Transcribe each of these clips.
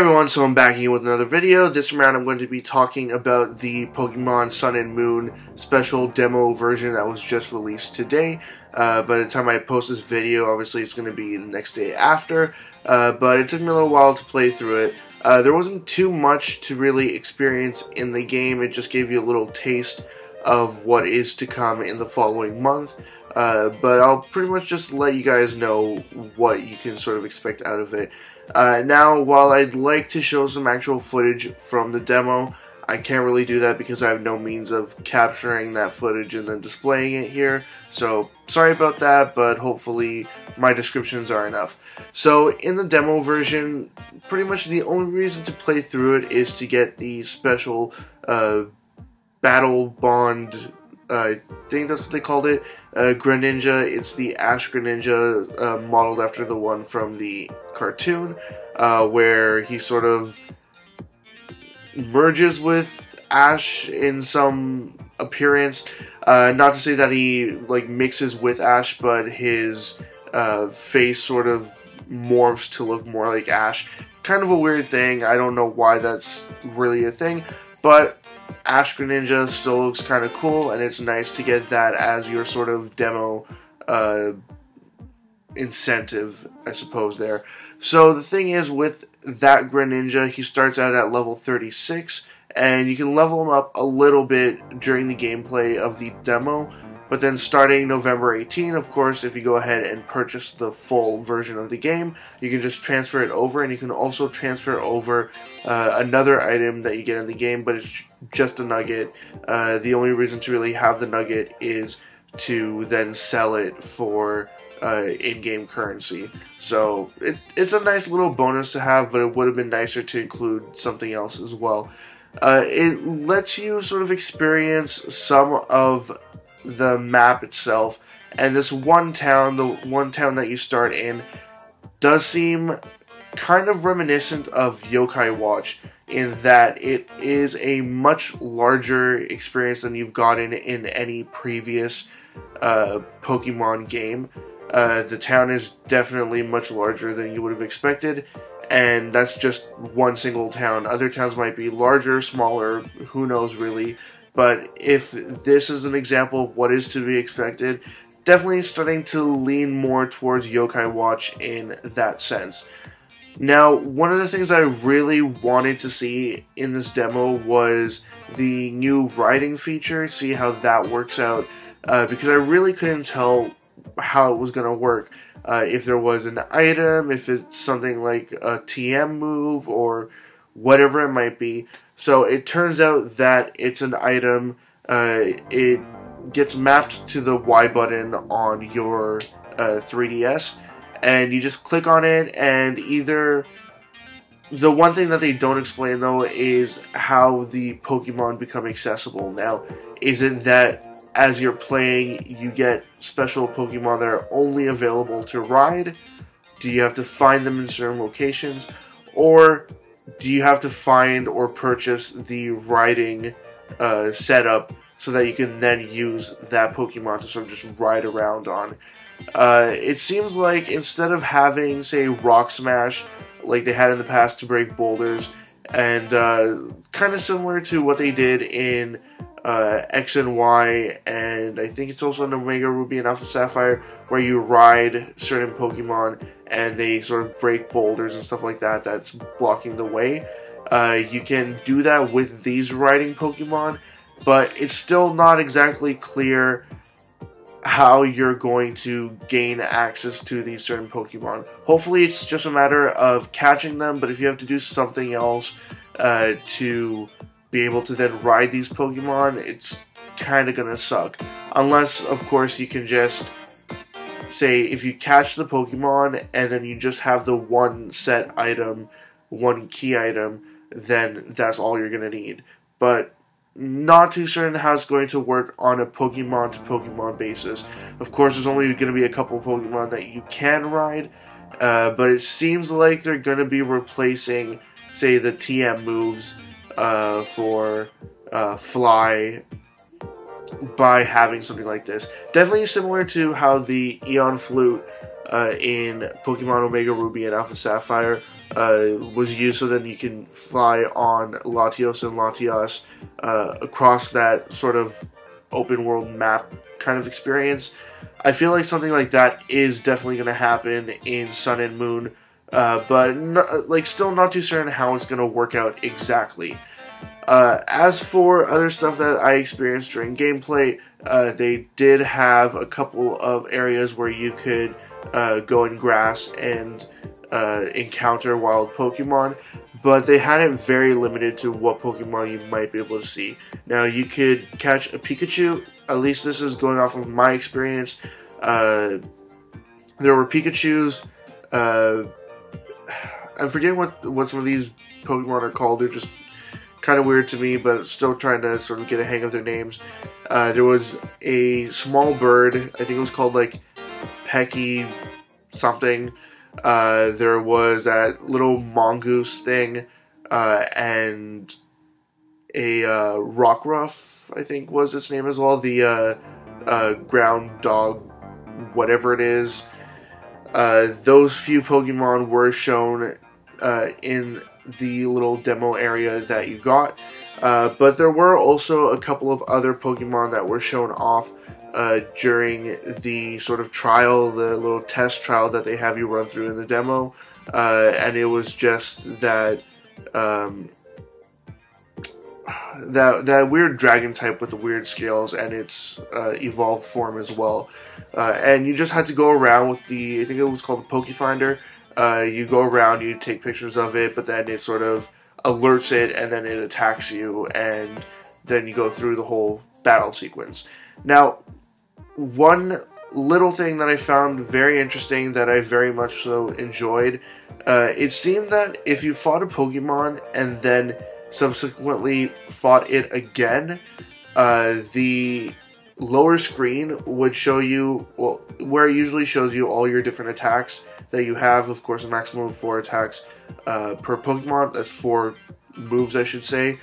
everyone, so I'm back here with another video. This round I'm going to be talking about the Pokémon Sun and Moon special demo version that was just released today. By the time I post this video, obviously it's going to be the next day after, but it took me a little while to play through it. There wasn't too much to really experience in the game. It just gave you a little taste of what is to come in the following month, but I'll pretty much just let you guys know what you can sort of expect out of it. Now, while I'd like to show some actual footage from the demo, I can't really do that because I have no means of capturing that footage and then displaying it here, so sorry about that, but hopefully my descriptions are enough. So in the demo version, pretty much the only reason to play through it is to get the special Battle Bond, I think that's what they called it, Greninja. It's the Ash Greninja, modeled after the one from the cartoon, where he sort of merges with Ash in some appearance. Not to say that he like mixes with Ash, but his face sort of morphs to look more like Ash. Kind of a weird thing, I don't know why that's really a thing, but Ash Greninja still looks kind of cool, and it's nice to get that as your sort of demo incentive, I suppose, there. So the thing is, with that Greninja, he starts out at level 36, and you can level him up a little bit during the gameplay of the demo, but then starting November 18, of course, if you go ahead and purchase the full version of the game, you can just transfer it over, and you can also transfer over another item that you get in the game, but it's just a nugget. The only reason to really have the nugget is to then sell it for in-game currency. So it's a nice little bonus to have, but it would have been nicer to include something else as well. It lets you sort of experience some of the map itself, and this one town, the one town that you start in, does seem kind of reminiscent of Yo-Kai Watch in that it is a much larger experience than you've gotten in any previous Pokemon game. The town is definitely much larger than you would have expected, and that's just one single town. Other towns might be larger, smaller, who knows really. But if this is an example of what is to be expected, definitely starting to lean more towards Yo-Kai Watch in that sense. Now, one of the things I really wanted to see in this demo was the new riding feature, see how that works out, because I really couldn't tell how it was going to work. If there was an item, if it's something like a TM move, or whatever it might be. So it turns out that it's an item. It gets mapped to the Y button on your 3DS, and you just click on it, and either... The one thing that they don't explain, though, is how the Pokemon become accessible. Now, is it that as you're playing, you get special Pokemon that are only available to ride? Do you have to find them in certain locations? Or do you have to find or purchase the riding setup so that you can then use that Pokemon to sort of just ride around on? It seems like instead of having, say, Rock Smash, like they had in the past to break boulders, and kind of similar to what they did in X and Y, and I think it's also in Omega Ruby and Alpha Sapphire, where you ride certain Pokemon and they sort of break boulders and stuff like that that's blocking the way. You can do that with these riding Pokemon, but it's still not exactly clear how you're going to gain access to these certain Pokemon. Hopefully it's just a matter of catching them, but if you have to do something else to be able to then ride these Pokemon, it's kind of gonna suck. Unless, of course, you can just say if you catch the Pokemon and then you just have the one set item, one key item, then that's all you're gonna need. But not too certain how it's going to work on a Pokemon to Pokemon basis. Of course, there's only gonna be a couple Pokemon that you can ride, but it seems like they're gonna be replacing, say, the TM moves for Fly by having something like this. Definitely similar to how the Eon Flute in Pokemon Omega Ruby and Alpha Sapphire was used so that you can fly on Latios and Latias across that sort of open world map kind of experience. I feel like something like that is definitely going to happen in Sun and Moon, but still not too certain how it's going to work out exactly. As for other stuff that I experienced during gameplay, they did have a couple of areas where you could go in grass and encounter wild Pokemon, but they had it very limited to what Pokemon you might be able to see. Now, you could catch a Pikachu, at least this is going off of my experience. There were Pikachus, I'm forgetting what some of these Pokemon are called, they're just kind of weird to me, but still trying to sort of get a hang of their names. There was a small bird, I think it was called like Pecky something. There was that little mongoose thing, and a Rockruff, I think was its name as well, the ground dog, whatever it is. Those few Pokemon were shown in the little demo area that you got, but there were also a couple of other Pokemon that were shown off during the sort of trial, the little test trial that they have you run through in the demo, and it was just that that weird dragon type with the weird scales and its evolved form as well, and you just had to go around with the, I think it was called the Pokefinder. You go around, you take pictures of it, but then it sort of alerts it, and then it attacks you, and then you go through the whole battle sequence. Now, one little thing that I found very interesting that I very much so enjoyed, it seemed that if you fought a Pokemon and then subsequently fought it again, the lower screen would show you, well, where it usually shows you all your different attacks that you have, of course, a maximum of 4 attacks per Pokemon. That's 4 moves, I should say.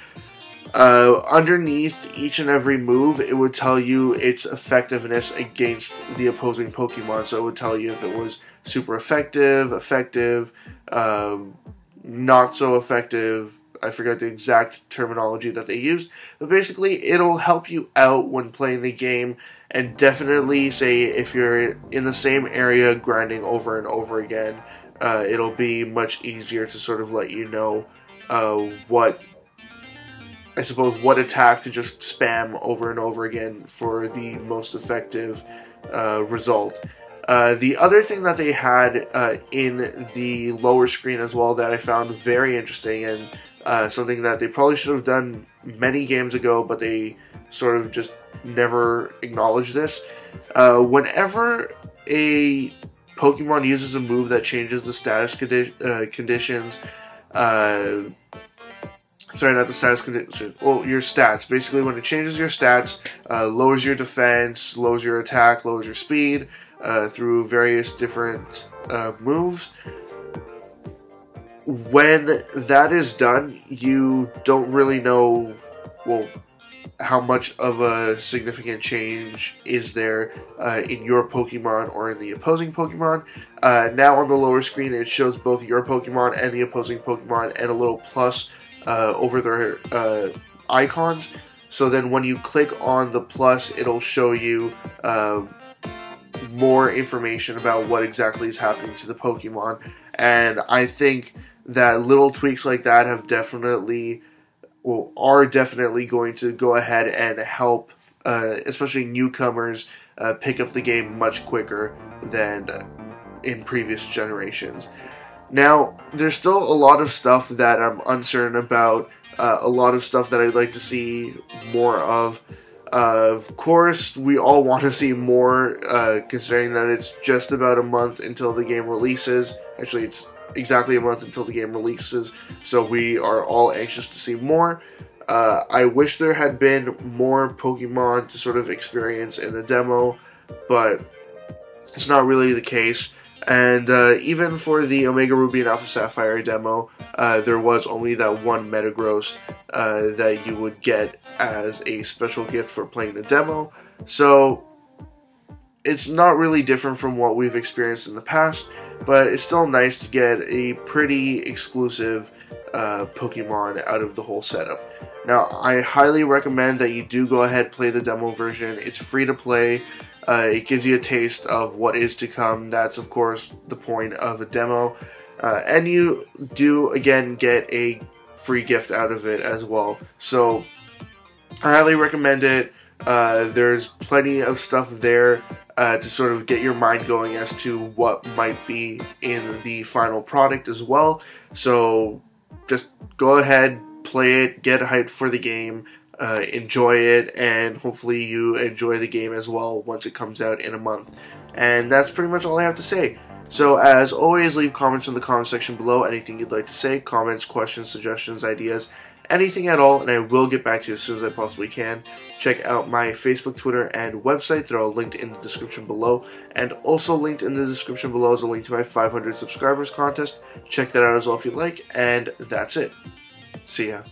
Underneath each and every move, it would tell you its effectiveness against the opposing Pokemon. So it would tell you if it was super effective, effective, not so effective. I forgot the exact terminology that they used. But basically, it'll help you out when playing the game. And definitely, say, if you're in the same area grinding over and over again, it'll be much easier to sort of let you know what attack to just spam over and over again for the most effective result. The other thing that they had in the lower screen as well that I found very interesting, and something that they probably should have done many games ago, but they sort of just never acknowledged this. Whenever a Pokemon uses a move that changes the status conditions, sorry, not the status condition, well, your stats. Basically, when it changes your stats, lowers your defense, lowers your attack, lowers your speed, through various different moves. When that is done, you don't really know, well, how much of a significant change is there in your Pokemon or in the opposing Pokemon. Now on the lower screen, it shows both your Pokemon and the opposing Pokemon and a little plus over their icons. So then when you click on the plus, it'll show you more information about what exactly is happening to the Pokemon. And I think that little tweaks like that have definitely, well, are definitely going to go ahead and help, especially newcomers, pick up the game much quicker than in previous generations. Now, there's still a lot of stuff that I'm uncertain about, a lot of stuff that I'd like to see more of. Of course, we all want to see more, considering that it's just about a month until the game releases. Actually, it's exactly a month until the game releases, so we are all anxious to see more. I wish there had been more Pokemon to sort of experience in the demo, but it's not really the case. And even for the Omega Ruby and Alpha Sapphire demo, there was only that one Metagross that you would get as a special gift for playing the demo. So It's not really different from what we've experienced in the past, but it's still nice to get a pretty exclusive Pokemon out of the whole setup. Now, I highly recommend that you do go ahead and play the demo version. It's free to play. It gives you a taste of what is to come. That's, of course, the point of a demo. And you do, again, get a free gift out of it as well. So, I highly recommend it. There's plenty of stuff there to sort of get your mind going as to what might be in the final product as well. So just go ahead, play it, get hyped for the game, enjoy it, and hopefully you enjoy the game as well once it comes out in a month. And that's pretty much all I have to say. So as always, leave comments in the comment section below, anything you'd like to say, comments, questions, suggestions, ideas, anything at all, and I will get back to you as soon as I possibly can. Check out my Facebook, Twitter, and website. They're all linked in the description below. And also linked in the description below is a link to my 500 subscribers contest. Check that out as well if you'd like. And that's it. See ya.